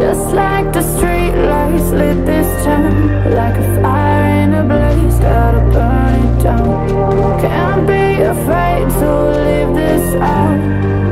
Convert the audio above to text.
Just like the street lights lit this town, like a fire in a blaze, gotta burn it down. Can't be afraid to leave this out.